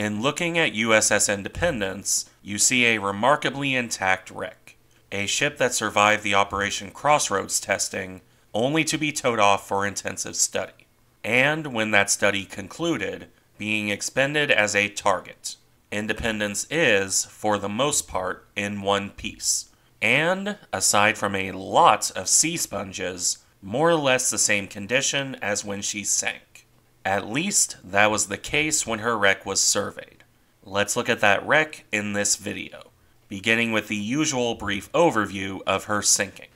In looking at USS Independence, you see a remarkably intact wreck, a ship that survived the Operation Crossroads testing, only to be towed off for intensive study, and when that study concluded, being expended as a target. Independence is, for the most part, in one piece, and, aside from a lot of sea sponges, more or less the same condition as when she sank. At least that was the case when her wreck was surveyed. Let's look at that wreck in this video, beginning with the usual brief overview of her sinking.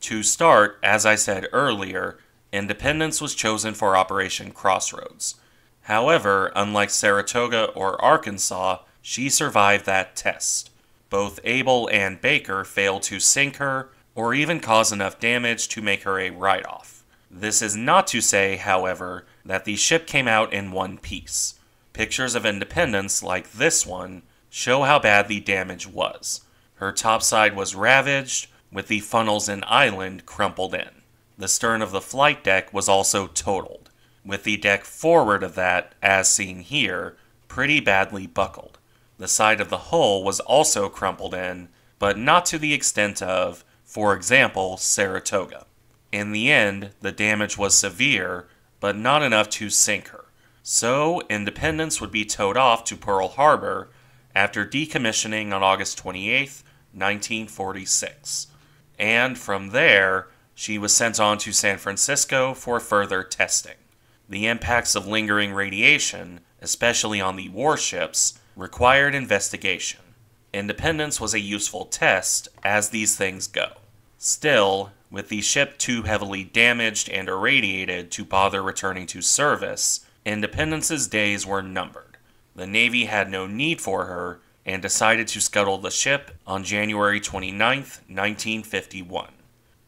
To start, as I said earlier, Independence was chosen for Operation Crossroads. However, unlike Saratoga or Arkansas, she survived that test. Both Abel and Baker failed to sink her, or even cause enough damage to make her a write-off. This is not to say, however, that the ship came out in one piece. Pictures of Independence, like this one, show how bad the damage was. Her topside was ravaged, with the funnels and island crumpled in. The stern of the flight deck was also totaled, with the deck forward of that, as seen here, pretty badly buckled. The side of the hull was also crumpled in, but not to the extent of, for example, Saratoga. In the end, the damage was severe, but not enough to sink her. So, Independence would be towed off to Pearl Harbor after decommissioning on August 28, 1946. And from there, she was sent on to San Francisco for further testing. The impacts of lingering radiation, especially on the warships, required investigation. Independence was a useful test, as these things go. Still, with the ship too heavily damaged and irradiated to bother returning to service, Independence's days were numbered. The Navy had no need for her, and decided to scuttle the ship on January 29, 1951.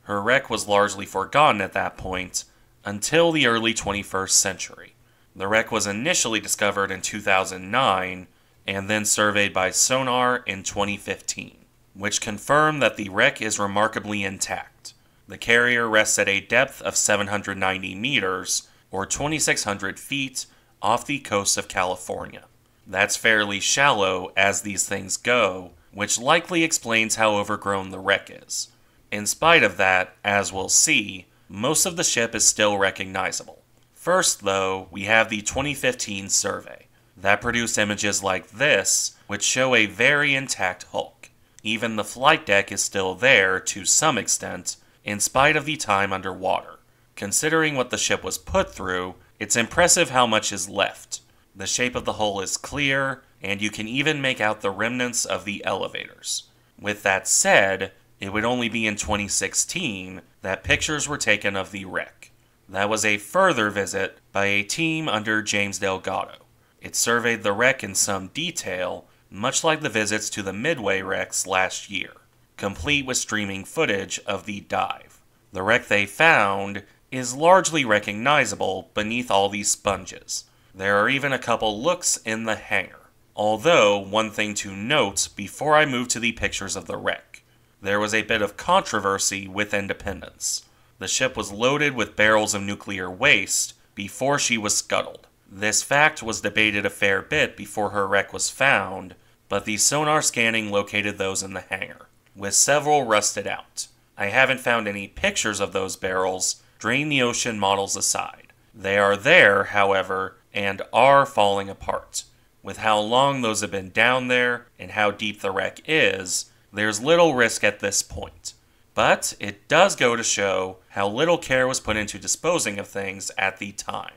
Her wreck was largely forgotten at that point, until the early 21st century. The wreck was initially discovered in 2009, and then surveyed by sonar in 2015, which confirmed that the wreck is remarkably intact. The carrier rests at a depth of 790 meters, or 2,600 feet, off the coast of California. That's fairly shallow as these things go, which likely explains how overgrown the wreck is. In spite of that, as we'll see, most of the ship is still recognizable. First, though, we have the 2015 survey that produced images like this, which show a very intact hulk. Even the flight deck is still there to some extent, in spite of the time underwater. Considering what the ship was put through, it's impressive how much is left. The shape of the hull is clear, and you can even make out the remnants of the elevators. With that said, it would only be in 2016 that pictures were taken of the wreck. That was a further visit by a team under James Delgado. It surveyed the wreck in some detail, much like the visits to the Midway wrecks last year, complete with streaming footage of the dive. The wreck they found is largely recognizable beneath all these sponges. There are even a couple looks in the hangar. Although, one thing to note before I move to the pictures of the wreck. There was a bit of controversy with Independence. The ship was loaded with barrels of nuclear waste before she was scuttled. This fact was debated a fair bit before her wreck was found, but the sonar scanning located those in the hangar, with several rusted out. I haven't found any pictures of those barrels, drain the ocean models aside. They are there, however, and are falling apart. With how long those have been down there, and how deep the wreck is, there's little risk at this point. But it does go to show how little care was put into disposing of things at the time.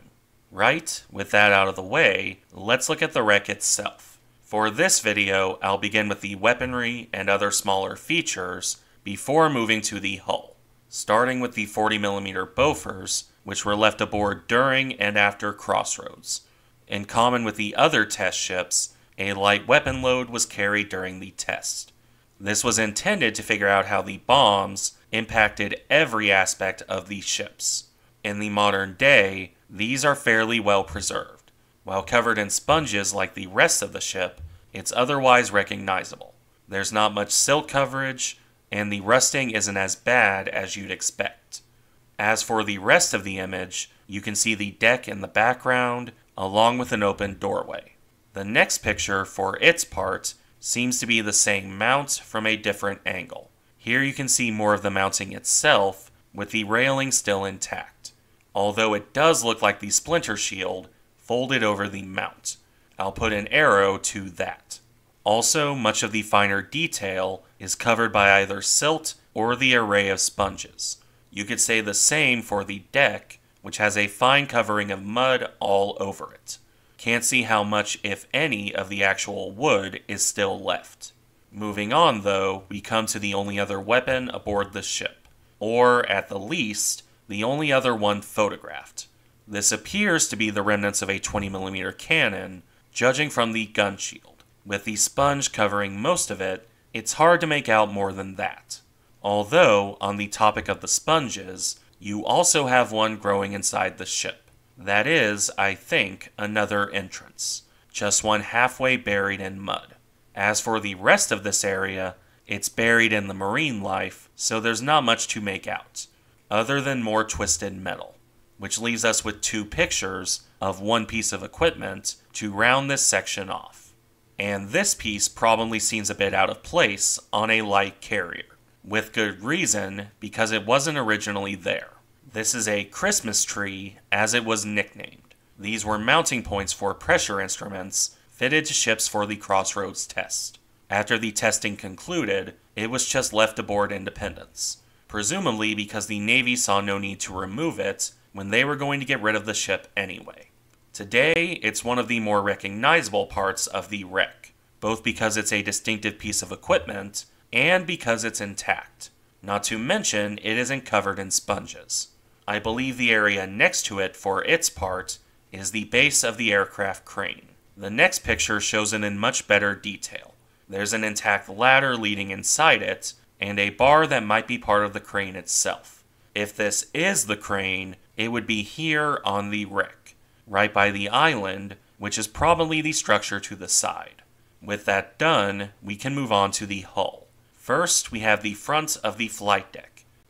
Right, with that out of the way, let's look at the wreck itself. For this video, I'll begin with the weaponry and other smaller features, before moving to the hull. Starting with the 40mm Bofors, which were left aboard during and after Crossroads. In common with the other test ships, a light weapon load was carried during the test. This was intended to figure out how the bombs impacted every aspect of the ships. In the modern day, these are fairly well preserved. While covered in sponges like the rest of the ship, it's otherwise recognizable. There's not much silt coverage, and the rusting isn't as bad as you'd expect. As for the rest of the image, you can see the deck in the background, along with an open doorway. The next picture, for its part, seems to be the same mount from a different angle. Here you can see more of the mounting itself, with the railing still intact, although it does look like the splinter shield folded over the mount. I'll put an arrow to that. Also, much of the finer detail is covered by either silt or the array of sponges. You could say the same for the deck, which has a fine covering of mud all over it. Can't see how much, if any, of the actual wood is still left. Moving on, though, we come to the only other weapon aboard the ship, or, at the least, the only other one photographed. This appears to be the remnants of a 20mm cannon, judging from the gun shield. With the sponge covering most of it, it's hard to make out more than that. Although, on the topic of the sponges, you also have one growing inside the ship. That is, I think, another entrance, just one halfway buried in mud. As for the rest of this area, it's buried in the marine life, so there's not much to make out, other than more twisted metal, which leaves us with two pictures of one piece of equipment to round this section off. And this piece probably seems a bit out of place on a light carrier. With good reason, because it wasn't originally there. This is a Christmas tree, as it was nicknamed. These were mounting points for pressure instruments fitted to ships for the Crossroads test. After the testing concluded, it was just left aboard Independence, presumably because the Navy saw no need to remove it when they were going to get rid of the ship anyway. Today, it's one of the more recognizable parts of the wreck, both because it's a distinctive piece of equipment and because it's intact. Not to mention, it isn't covered in sponges. I believe the area next to it, for its part, is the base of the aircraft crane. The next picture shows it in much better detail. There's an intact ladder leading inside it, and a bar that might be part of the crane itself. If this is the crane, it would be here on the wreck, right by the island, which is probably the structure to the side. With that done, we can move on to the hull. First, we have the front of the flight deck.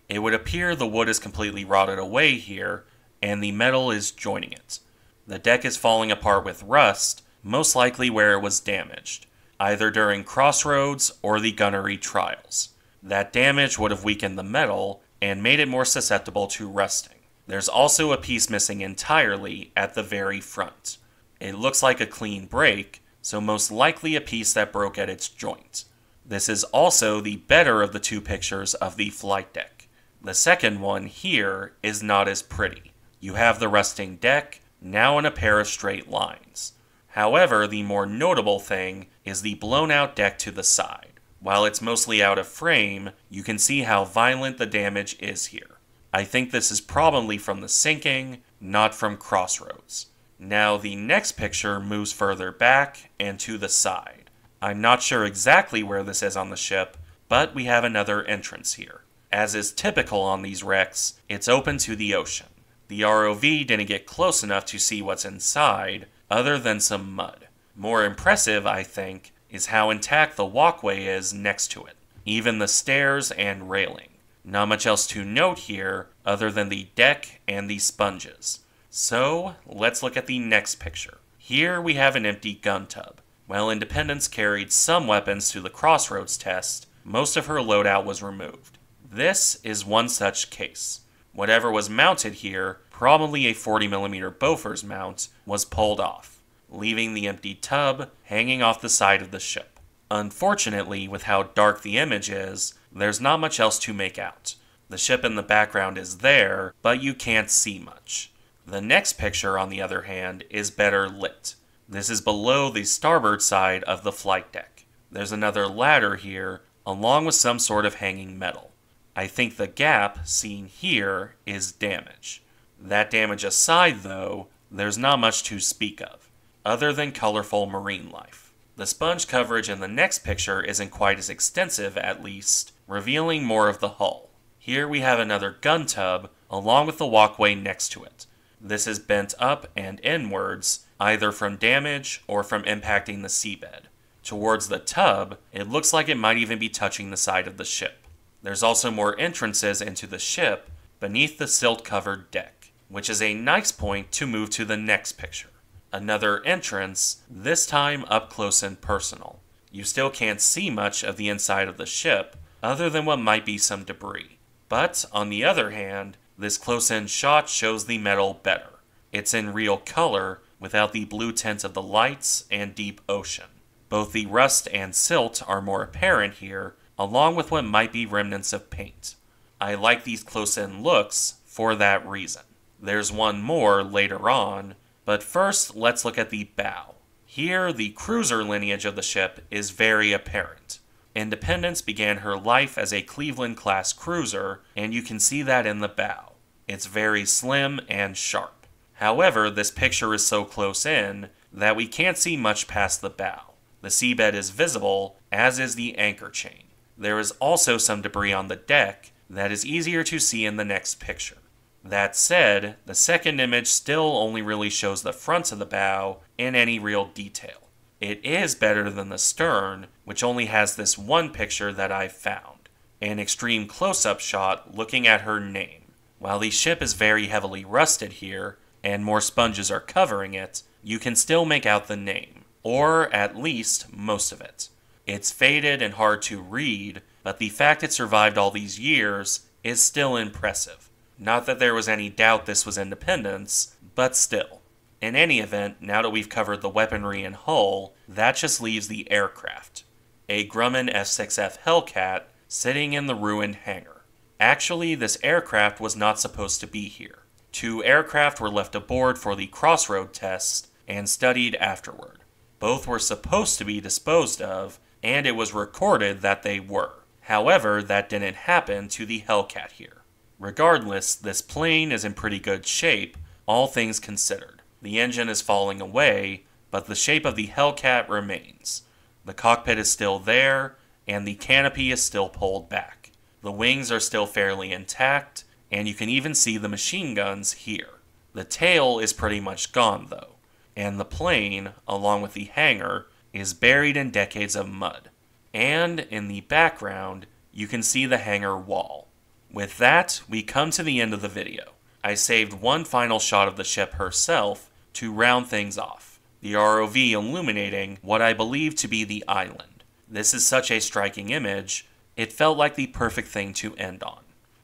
It would appear the wood is completely rotted away here, and the metal is joining it. The deck is falling apart with rust, most likely where it was damaged, either during Crossroads or the gunnery trials. That damage would have weakened the metal and made it more susceptible to rusting. There's also a piece missing entirely at the very front. It looks like a clean break, so most likely a piece that broke at its joint. This is also the better of the two pictures of the flight deck. The second one here is not as pretty. You have the rusting deck, now in a pair of straight lines. However, the more notable thing is the blown out deck to the side. While it's mostly out of frame, you can see how violent the damage is here. I think this is probably from the sinking, not from Crossroads. Now the next picture moves further back and to the side. I'm not sure exactly where this is on the ship, but we have another entrance here. As is typical on these wrecks, it's open to the ocean. The ROV didn't get close enough to see what's inside, other than some mud. More impressive, I think, is how intact the walkway is next to it, even the stairs and railing. Not much else to note here, other than the deck and the sponges. So, let's look at the next picture. Here we have an empty gun tub. While Independence carried some weapons to the Crossroads test, most of her loadout was removed. This is one such case. Whatever was mounted here, probably a 40mm Bofors mount, was pulled off, leaving the empty tub hanging off the side of the ship. Unfortunately, with how dark the image is, there's not much else to make out. The ship in the background is there, but you can't see much. The next picture, on the other hand, is better lit. This is below the starboard side of the flight deck. There's another ladder here, along with some sort of hanging metal. I think the gap seen here is damage. That damage aside, though, there's not much to speak of, other than colorful marine life. The sponge coverage in the next picture isn't quite as extensive, at least, revealing more of the hull. Here we have another gun tub, along with the walkway next to it. This is bent up and inwards, either from damage or from impacting the seabed. Towards the tub, it looks like it might even be touching the side of the ship. There's also more entrances into the ship beneath the silt-covered deck, which is a nice point to move to the next picture. another entrance, this time up close and personal. You still can't see much of the inside of the ship, other than what might be some debris. But, on the other hand, this close-in shot shows the metal better. It's in real color, without the blue tint of the lights and deep ocean. Both the rust and silt are more apparent here, along with what might be remnants of paint. I like these close-in looks for that reason. There's one more later on, but first let's look at the bow. Here, the cruiser lineage of the ship is very apparent. Independence began her life as a Cleveland-class cruiser, and you can see that in the bow. It's very slim and sharp. However, this picture is so close in that we can't see much past the bow. The seabed is visible, as is the anchor chain. There is also some debris on the deck that is easier to see in the next picture. That said, the second image still only really shows the front of the bow in any real detail. It is better than the stern, which only has this one picture that I've found, an extreme close-up shot looking at her name. While the ship is very heavily rusted here, and more sponges are covering it, you can still make out the name, or at least most of it. It's faded and hard to read, but the fact it survived all these years is still impressive. Not that there was any doubt this was Independence, but still. In any event, now that we've covered the weaponry and hull, that just leaves the aircraft. A Grumman F6F Hellcat sitting in the ruined hangar. Actually, this aircraft was not supposed to be here. Two aircraft were left aboard for the crossroad test and studied afterward. Both were supposed to be disposed of, and it was recorded that they were. However, that didn't happen to the Hellcat here. Regardless, this plane is in pretty good shape, all things considered. The engine is falling away, but the shape of the Hellcat remains. The cockpit is still there, and the canopy is still pulled back. The wings are still fairly intact, and you can even see the machine guns here. The tail is pretty much gone, though, and the plane, along with the hangar, is buried in decades of mud. And, in the background, you can see the hangar wall. With that, we come to the end of the video. I saved one final shot of the ship herself, to round things off, the ROV illuminating what I believe to be the island. This is such a striking image, it felt like the perfect thing to end on.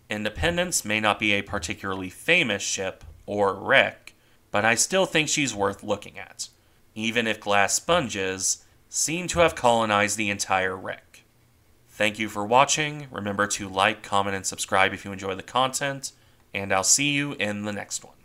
Independence may not be a particularly famous ship, or wreck, but I still think she's worth looking at, even if glass sponges seem to have colonized the entire wreck. Thank you for watching, remember to like, comment, and subscribe if you enjoy the content, and I'll see you in the next one.